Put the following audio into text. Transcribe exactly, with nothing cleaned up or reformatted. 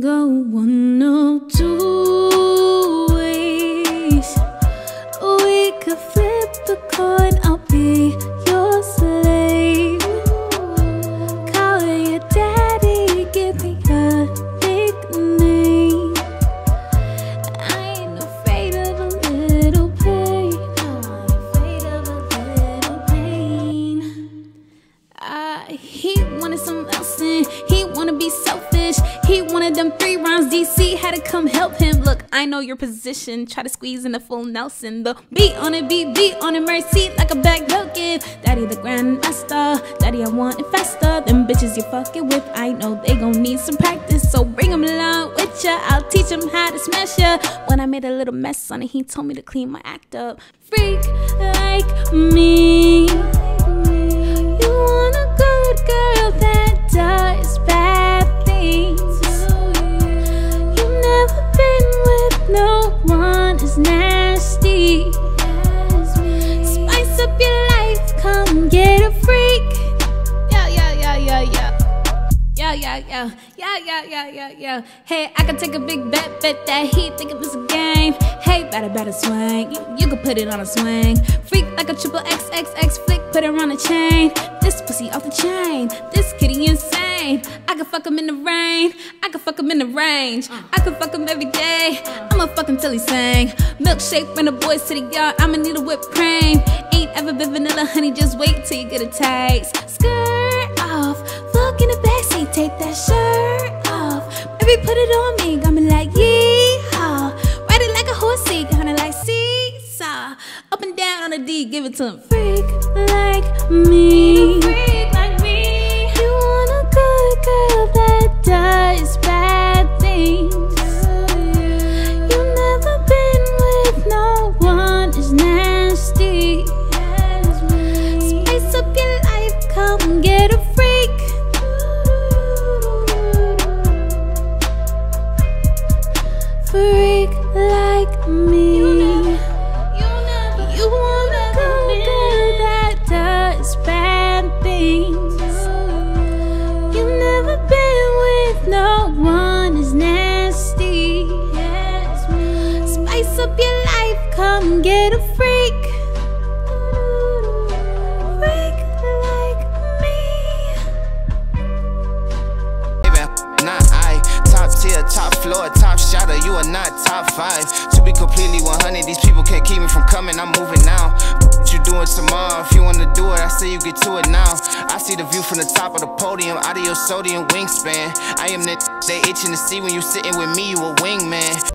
can go one of two ways. We could flip a coin, I'll be your slave. Call your daddy, give me a nickname. I ain't afraid of a little pain. I'm afraid of a little pain. I he wanted something else and he wanna be selfish. He wanted them three rounds, D C had to come help him. Look, I know your position, try to squeeze in the full Nelson. The beat on it, beat, beat on it, mercy like a bag hookin'. Daddy the grandmaster, daddy I want it faster. Them bitches you fucking with, I know they gon' need some practice. So bring them along with ya, I'll teach them how to smash ya. When I made a little mess on it, he told me to clean my act up. Freak like me, you want a good girl that does bad things. No one is nasty. Spice up your life, come get a freak. Yeah, yeah, yeah, yeah, yeah. Yeah, yeah, yeah, yeah, yeah, yeah, yeah, yeah. Hey, I can take a big bet, bet that he think it was a game. Hey, better, better swing, you, you can put it on a swing. Freak like a triple X, X, X flick, put it on a chain. This pussy off the chain, this kitty insane. I could fuck him in the rain, I could fuck him in the range, I could fuck him every day, I'ma fuck him till he sang. Milkshake from the boys to the yard, I'ma need a whipped cream. Ain't ever been vanilla, honey, just wait till you get a taste. Skirt off, look in the backseat, take that shirt off. Baby, put it on me, got me like yee-haw. Ride it like a horsey, got it like seesaw. Up and down on the D, give it to him. Freak like me. Freak like me. Girl that does bad things. You've never been with no one is nasty. Spice up your life, come get a freak. Freak like me. You want a girl that does bad things. No one is nasty. Spice up your life, come get a freak. Freak like me. Baby, not I. Top tier, top floor, top shotter. You are not top five. To be completely one hundred, these people can't keep me from coming. I'm moving now. What you doing tomorrow? If you wanna do it, I say you get to it now. I see the view from the top of the podium, out of your sodium wingspan. I am the they itching to see when you sitting with me, you a wingman.